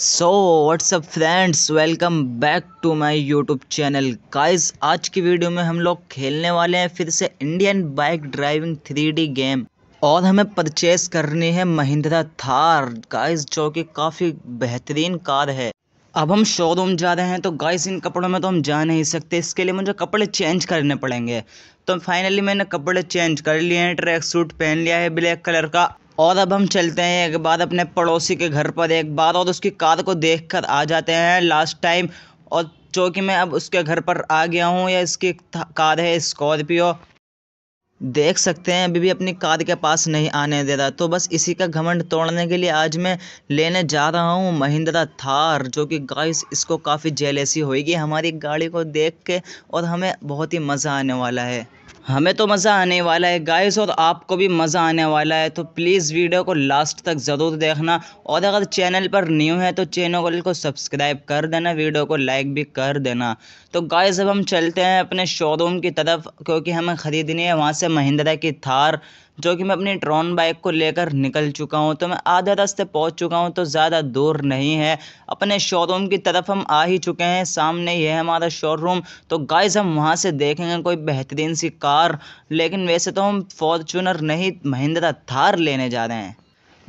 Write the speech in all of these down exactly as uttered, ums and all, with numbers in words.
So what's up friends, welcome back to my YouTube channel. Guys, आज की video में हम लोग खेलने वाले हैं फिर से Indian bike driving three D game, और हमें परचेस करनी है महिंद्रा थार गाइस, जो कि काफ़ी बेहतरीन कार है। अब हम शोरूम जा रहे हैं, तो गाइस इन कपड़ों में तो हम जा नहीं सकते, इसके लिए मुझे कपड़े चेंज करने पड़ेंगे। तो फाइनली मैंने कपड़े चेंज कर लिए हैं, ट्रैक सूट पहन लिया है ब्लैक कलर का, और अब हम चलते हैं एक बार अपने पड़ोसी के घर पर एक बार, और उसकी कार को देखकर आ जाते हैं लास्ट टाइम। और जो कि मैं अब उसके घर पर आ गया हूँ, या इसकी कार है स्कॉर्पियो, देख सकते हैं अभी भी अपनी कार के पास नहीं आने दे रहा। तो बस इसी का घमंड तोड़ने के लिए आज मैं लेने जा रहा हूँ महिंद्रा थार, जो कि गाइस इसको काफ़ी जेलसी होगी हमारी गाड़ी को देख के, और हमें बहुत ही मज़ा आने वाला है। हमें तो मज़ा आने वाला है गाइस, और आपको भी मज़ा आने वाला है। तो प्लीज़ वीडियो को लास्ट तक ज़रूर देखना, और अगर चैनल पर न्यू है तो चैनल को सब्सक्राइब कर देना, वीडियो को लाइक भी कर देना। तो गाइस अब हम चलते हैं अपने शोरूम की तरफ, क्योंकि हमें ख़रीदनी है वहाँ से महिंद्रा की थार, जो कि मैं अपनी ट्रॉन बाइक को लेकर निकल चुका हूं। तो मैं आधे रास्ते पहुंच चुका हूं, तो ज़्यादा दूर नहीं है, अपने शोरूम की तरफ हम आ ही चुके हैं। सामने ही है हमारा शोरूम, तो गाइस हम वहां से देखेंगे कोई बेहतरीन सी कार। लेकिन वैसे तो हम फॉर्च्यूनर नहीं, महिंद्रा थार लेने जा रहे हैं।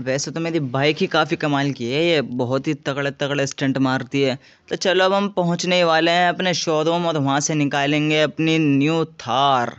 वैसे तो मेरी बाइक ही काफ़ी कमाल की है, ये बहुत ही तगड़े तगड़े स्टंट मारती है। तो चलो अब हम पहुँचने वाले हैं अपने शोरूम, और वहाँ से निकालेंगे अपनी न्यू थार,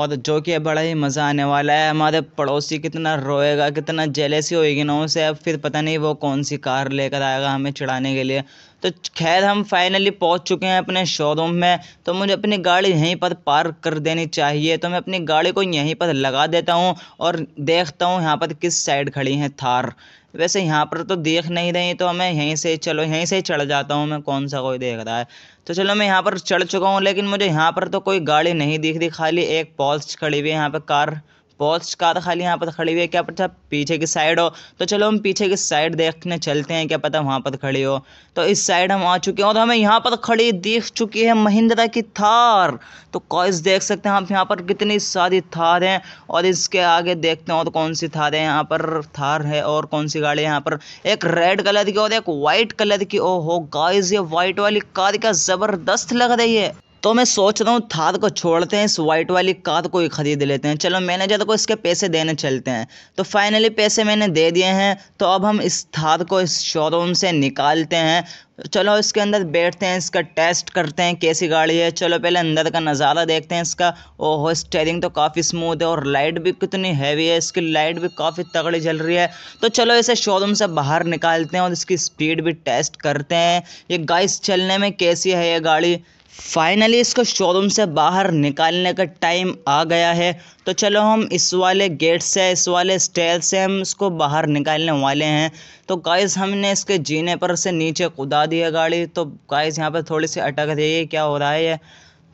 और जो कि बड़ा ही मज़ा आने वाला है। हमारे पड़ोसी कितना रोएगा, कितना जेलसी होएगी ना उसे, अब फिर पता नहीं वो कौन सी कार लेकर आएगा हमें चढ़ाने के लिए। तो खैर हम फाइनली पहुंच चुके हैं अपने शोरूम में, तो मुझे अपनी गाड़ी यहीं पर पार्क कर देनी चाहिए। तो मैं अपनी गाड़ी को यहीं पर लगा देता हूं, और देखता हूं यहां पर किस साइड खड़ी है थार। वैसे यहाँ पर तो देख नहीं रही, तो मैं यहीं से चलो यहीं से चढ़ जाता हूँ मैं, कौन सा कोई देख रहा है। तो चलो मैं यहाँ पर चढ़ चुका हूँ, लेकिन मुझे यहाँ पर तो कोई गाड़ी नहीं दिख रही, खाली एक पोर्श खड़ी हुई है यहाँ पर, कार पोर्श कार खाली यहाँ पर खड़ी हुई है। क्या पता पीछे की साइड हो, तो चलो हम पीछे की साइड देखने चलते हैं, क्या पता वहाँ पर खड़ी हो। तो इस साइड हम आ चुके हैं, और हमें यहाँ पर खड़ी दिख चुकी है महिंद्रा की थार। तो गाइस देख सकते हैं आप यहाँ पर कितनी सारी थार हैं, और इसके आगे देखते हैं और कौन सी थार है। यहाँ पर थार है, और कौन सी गाड़ी है यहाँ पर, एक रेड कलर की और एक वाइट कलर की। ओहो गाइस, ये वाइट वाली कार क्या ज़बरदस्त लग रही है। तो मैं सोच रहा हूँ थार को छोड़ते हैं, इस वाइट वाली कार को ही ख़रीद लेते हैं। चलो मैनेजर को इसके पैसे देने चलते हैं। तो फाइनली पैसे मैंने दे दिए हैं, तो अब हम इस थार को इस शोरूम से निकालते हैं। चलो इसके अंदर बैठते हैं, इसका टेस्ट करते हैं कैसी गाड़ी है। चलो पहले अंदर का नज़ारा देखते हैं इसका। ओहो, स्टेयरिंग तो काफ़ी स्मूथ है, और लाइट भी कितनी हैवी है, इसकी लाइट भी काफ़ी तगड़ी जल रही है। तो चलो इसे शोरूम से बाहर निकालते हैं, और इसकी स्पीड भी टेस्ट करते हैं, ये गाइस चलने में कैसी है ये गाड़ी। फाइनली इसको शोरूम से बाहर निकालने का टाइम आ गया है, तो चलो हम इस वाले गेट से, इस वाले स्टेयर से हम इसको बाहर निकालने वाले हैं। तो गाइस हमने इसके जीने पर से नीचे कूदा दी है गाड़ी। तो गाइस यहाँ पर थोड़ी सी अटक रही है, क्या हो रहा है ये।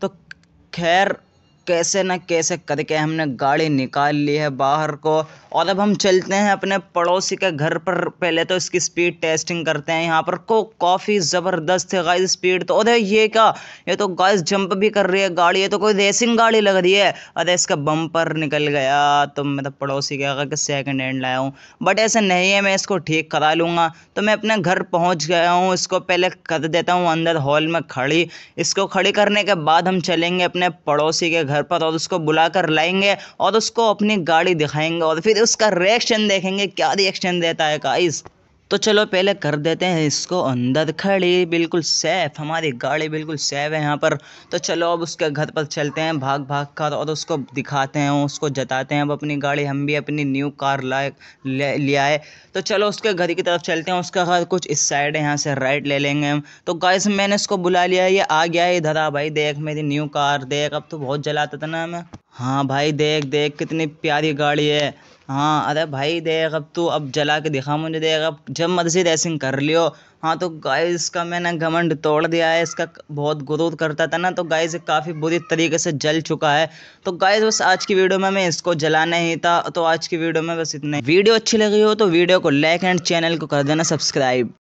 तो खैर कैसे ना कैसे करके हमने गाड़ी निकाल ली है बाहर को, और अब हम चलते हैं अपने पड़ोसी के घर पर। पहले तो इसकी स्पीड टेस्टिंग करते हैं, यहाँ पर को काफ़ी ज़बरदस्त है गाइस स्पीड। तो अरे ये क्या, ये तो गाइस जंप भी कर रही है गाड़ी, ये तो कोई रेसिंग गाड़ी लग रही है। अरे इसका बम्पर निकल गया, तो मतलब पड़ोसी क्या कि सेकेंड हैंड लाया हूँ, बट ऐसा नहीं है, मैं इसको ठीक करा लूँगा। तो मैं अपने घर पहुँच गया हूँ, इसको पहले कर देता हूँ अंदर हॉल में खड़ी। इसको खड़ी करने के बाद हम चलेंगे अपने पड़ोसी के घर पर, और उसको बुलाकर लाएंगे, और उसको अपनी गाड़ी दिखाएंगे, और फिर उसका रिएक्शन देखेंगे, क्या रिएक्शन देता है गाइस। तो चलो पहले कर देते हैं इसको अंदर खड़ी, बिल्कुल सेफ, हमारी गाड़ी बिल्कुल सेफ है यहाँ पर। तो चलो अब उसके घर पर चलते हैं भाग भाग कर, और उसको दिखाते हैं, उसको जताते हैं अब अपनी गाड़ी, हम भी अपनी न्यू कार लाए लिया है। तो चलो उसके घर की तरफ चलते हैं, उसका घर कुछ इस साइड है, यहाँ से राइट ले लेंगे हम। तो गाइस मैंने इसको बुला लिया, ये आ गया है इधर, आ भाई देख मेरी न्यू कार देख। अब तो बहुत जलाता था ना मैं, हाँ भाई देख देख कितनी प्यारी गाड़ी है, हाँ अरे भाई देख अब तू अब जला के दिखा मुझे, देख अब जब मर्जी रेसिंग कर लियो। हाँ तो गाइस का मैंने घमंड तोड़ दिया है, इसका बहुत गुरूर करता था ना, तो गाइस काफ़ी बुरी तरीके से जल चुका है। तो गाइस बस आज की वीडियो में मैं इसको जलाना ही था, तो आज की वीडियो में बस इतना। वीडियो अच्छी लगी हो तो वीडियो को लाइक एंड चैनल को कर देना सब्सक्राइब।